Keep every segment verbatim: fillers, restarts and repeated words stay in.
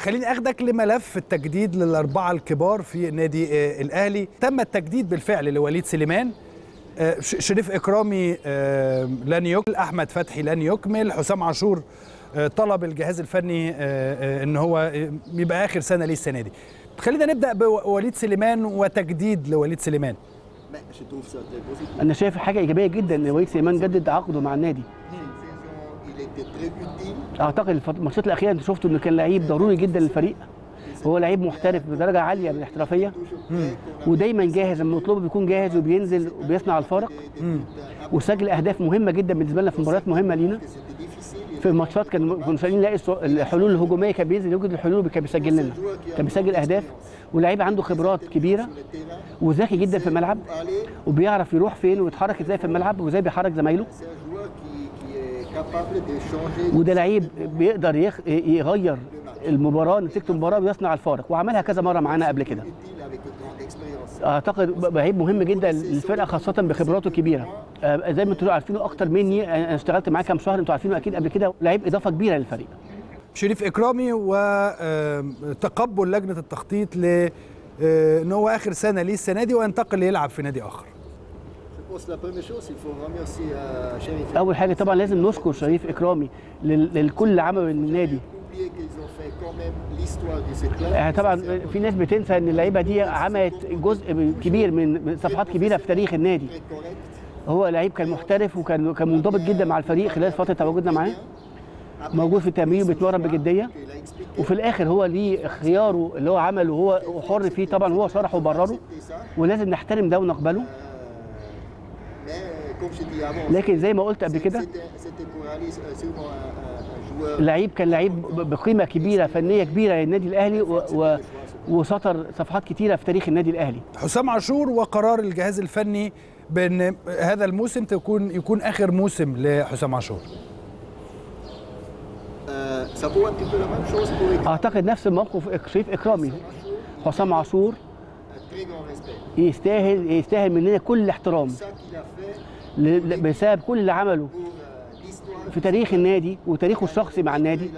خليني اخدك لملف التجديد للاربعه الكبار في نادي الاهلي. تم التجديد بالفعل لوليد سليمان، شريف اكرامي لن يكمل، احمد فتحي لن يكمل، حسام عاشور طلب الجهاز الفني ان هو يبقى اخر سنه ليه السنه دي. خلينا نبدا بوليد سليمان وتجديد لوليد سليمان. انا شايف حاجه ايجابيه جدا ان وليد سليمان جدد عقده مع النادي. اعتقد الماتشات الاخيره انت شفتوا انه كان لعيب ضروري جدا للفريق، هو لعيب محترف بدرجه عاليه من الاحترافيه، ودايما جاهز لما يطلبه بيكون جاهز وبينزل وبيصنع الفارق، وسجل اهداف مهمه جدا بالنسبه لنا في مباريات مهمه لينا. في الماتشات كان كنا نلاقي الحلول الهجوميه، كان بينزل يوجد الحلول، كان بيسجل لنا، كان بيسجل اهداف، ولاعيب عنده خبرات كبيره وذكي جدا في الملعب، وبيعرف يروح فين ويتحرك ازاي في الملعب وازاي بيحرك زمايله، وده لعيب بيقدر يغير المباراه، نتيجه المباراه بيصنع الفارق، وعملها كذا مره معانا قبل كده. اعتقد لعيب مهم جدا للفرقه خاصه بخبراته الكبيره. زي ما انتوا عارفينه اكتر مني، انا اشتغلت معاه كام شهر، انتوا عارفينه اكيد قبل كده، لعيب اضافه كبيره للفريق. شريف اكرامي وتقبل لجنه التخطيط لان هو اخر سنه ليه السنه دي وينتقل يلعب في نادي اخر. اول حاجه طبعا لازم نشكر شريف اكرامي للكل اللي عمله للنادي. طبعا في ناس بتنسى ان اللعيبه دي عملت جزء كبير من صفحات كبيره في تاريخ النادي. هو لعيب كان محترف وكان كان منضبط جدا مع الفريق خلال فتره تواجدنا معاه، موجود في التمرين وبيتمرن بجديه، وفي الاخر هو ليه خياره اللي هو عمله هو حر فيه، طبعا هو شرحه وبرره ولازم نحترم ده ونقبله. لكن زي ما قلت قبل كده لعيب كان لعيب بقيمه كبيره فنيه كبيره للنادي الاهلي و... و... وسطر صفحات كتيره في تاريخ النادي الاهلي. حسام عاشور وقرار الجهاز الفني بان هذا الموسم تكون يكون اخر موسم لحسام عاشور. اعتقد نفس الموقف شريف اكرامي. حسام عاشور يستاهل يستاهل مننا كل احترام بسبب كل اللي عمله في تاريخ النادي وتاريخه الشخصي مع النادي.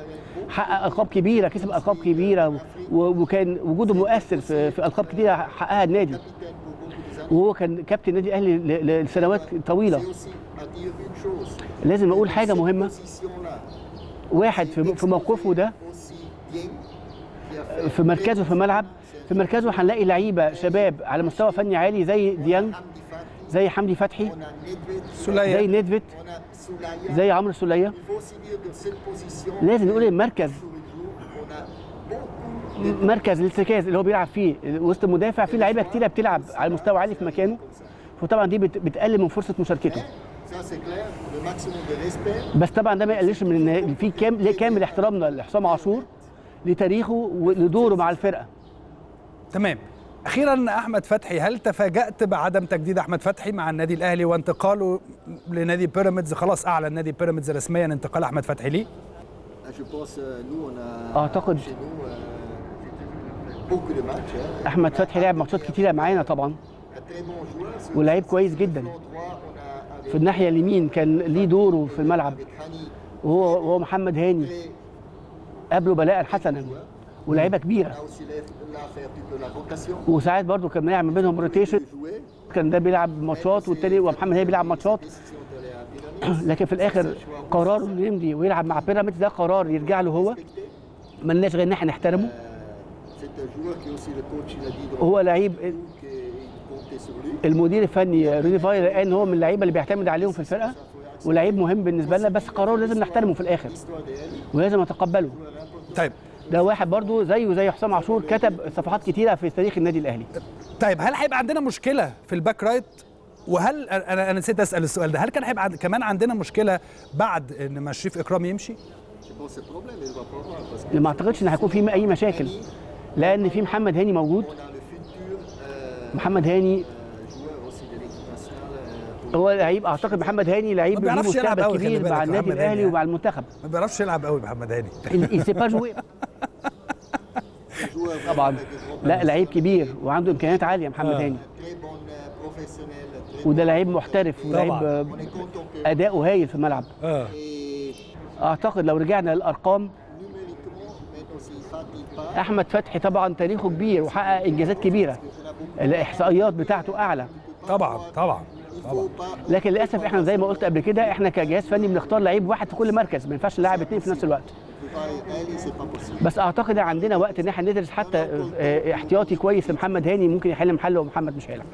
حقق ألقاب كبيرة، كسب ألقاب كبيرة، وكان وجوده مؤثر في ألقاب كتيرة حققها النادي، وهو كان كابتن النادي الأهلي لسنوات طويلة. لازم أقول حاجة مهمة، واحد في موقفه ده في مركزه في الملعب، في مركزه هنلاقي لعيبة شباب على مستوى فني عالي زي ديانج، زي حمدي فتحي، زي ندفت، زي عمرو سليه. لازم نقول المركز مركز الارتكاز اللي هو بيلعب فيه وسط المدافع فيه لعيبه كتيره بتلعب على مستوى عالي في مكانه، فطبعا دي بتقلل من فرصه مشاركته. بس طبعا ده ما يقللش من ان في كامل احترامنا لحسام عاشور لتاريخه ولدوره مع الفرقه. تمام. أخيراً أحمد فتحي، هل تفاجأت بعدم تجديد أحمد فتحي مع النادي الأهلي وانتقاله لنادي بيراميدز؟ خلاص أعلن نادي بيراميدز رسمياً انتقال أحمد فتحي ليه؟ أعتقد أحمد فتحي لعب ماتشات كتيرة معانا طبعاً، ولعيب كويس جداً. في الناحية اليمين كان ليه دوره في الملعب، وهو وهو محمد هاني قابله بلاءً حسناً، ولاعيبه كبيره، وساعات برضو كان بنعمل بينهم روتيشن، كان ده بيلعب ماتشات والتاني ومحمد هاني بيلعب ماتشات، لكن في الاخر قراره انه يمضي ويلعب مع بيراميدز ده قرار يرجع له هو، مالناش غير ان احنا نحترمه. هو لعيب المدير الفني رودي فاير قال ان هو من اللعيبه اللي بيعتمد عليهم في الفرقه، ولاعيب مهم بالنسبه لنا، بس قراره لازم نحترمه في الاخر ولازم نتقبله. طيب ده واحد برضه زيه زي حسام عاشور كتب صفحات كتيره في تاريخ النادي الاهلي. طيب هل هيبقى عندنا مشكله في الباك رايت؟ وهل انا انا نسيت اسال السؤال ده، هل كان هيبقى كمان عندنا مشكله بعد ان ما شريف اكرامي يمشي؟ ما اعتقدش ان هيكون في اي مشاكل، لان في محمد هاني موجود. محمد هاني هو لعيب، اعتقد محمد هاني لعيب له مستقبل كبير مع النادي الاهلي ومع المنتخب. ما بيعرفش يلعب قوي محمد هاني. طبعا لا، لعيب كبير وعنده امكانيات عاليه محمد هاني، وده لعيب محترف ولعيب اداؤه هايل في الملعب. اعتقد لو رجعنا للارقام احمد فتحي طبعا تاريخه كبير وحقق انجازات كبيره، الاحصائيات بتاعته اعلى طبعا طبعا طبعا، لكن للاسف احنا زي ما قلت قبل كده احنا كجهاز فني بنختار لعيب واحد في كل مركز، ما ينفعش نلعب اثنين في نفس الوقت. بس اعتقد عندنا وقت ان احنا ندرس حتى احتياطي كويس لمحمد هاني ممكن يحل محله ومحمد مش هيلعب.